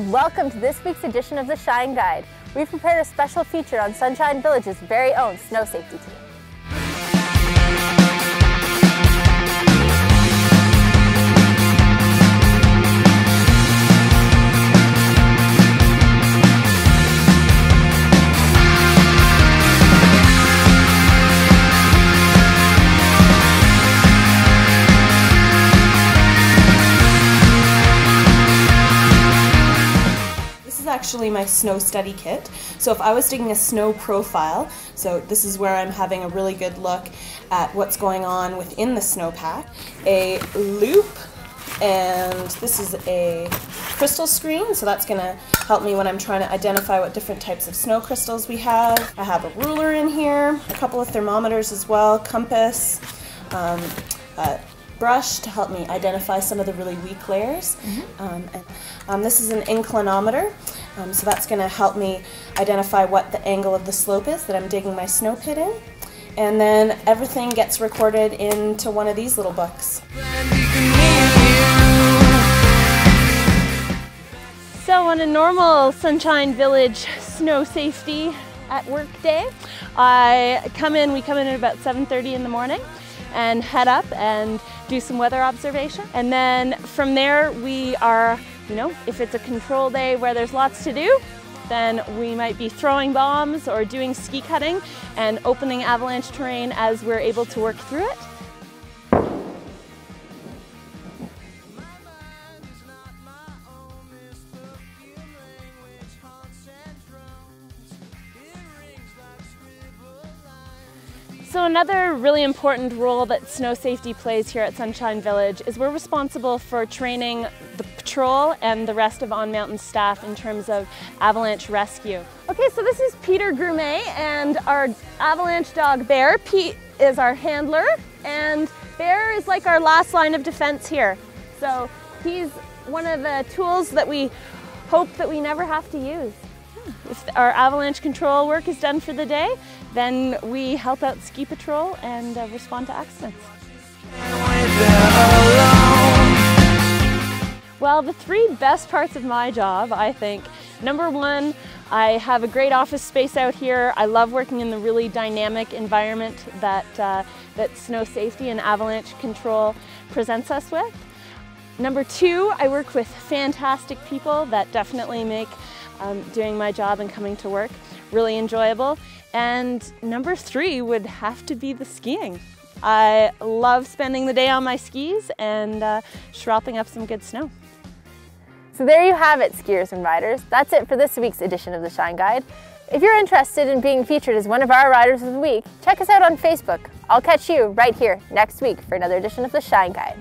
and welcome to this week's edition of The Shine Guide. We've prepared a special feature on Sunshine Village's very own snow safety team. Actually my snow study kit. So if I was taking a snow profile, so this is where I'm having a really good look at what's going on within the snowpack. A loop, and this is a crystal screen, so that's going to help me when I'm trying to identify what different types of snow crystals we have. I have a ruler in here, a couple of thermometers as well, compass, brush to help me identify some of the really weak layers. This is an inclinometer, so that's going to help me identify what the angle of the slope is that I'm digging my snow pit in. And then everything gets recorded into one of these little books. So on a normal Sunshine Village snow safety at work day, we come in at about 7:30 in the morning and head up and do some weather observation. And then from there we are, you know, if it's a control day where there's lots to do, then we might be throwing bombs or doing ski cutting and opening avalanche terrain as we're able to work through it. So another really important role that snow safety plays here at Sunshine Village is we're responsible for training the patrol and the rest of on-mountain staff in terms of avalanche rescue. Okay, so this is Peter Groomet and our avalanche dog Bear. Pete is our handler and Bear is like our last line of defense here. So he's one of the tools that we hope that we never have to use. If our avalanche control work is done for the day, then we help out ski patrol and respond to accidents. Well, the three best parts of my job, I think. Number 1, I have a great office space out here. I love working in the really dynamic environment that, that snow safety and avalanche control presents us with. Number 2, I work with fantastic people that definitely make doing my job and coming to work really enjoyable. And number 3 would have to be the skiing. I love spending the day on my skis and schropping up some good snow. So there you have it, skiers and riders. That's it for this week's edition of The Shine Guide. If you're interested in being featured as one of our Riders of the Week, check us out on Facebook. I'll catch you right here next week for another edition of The Shine Guide.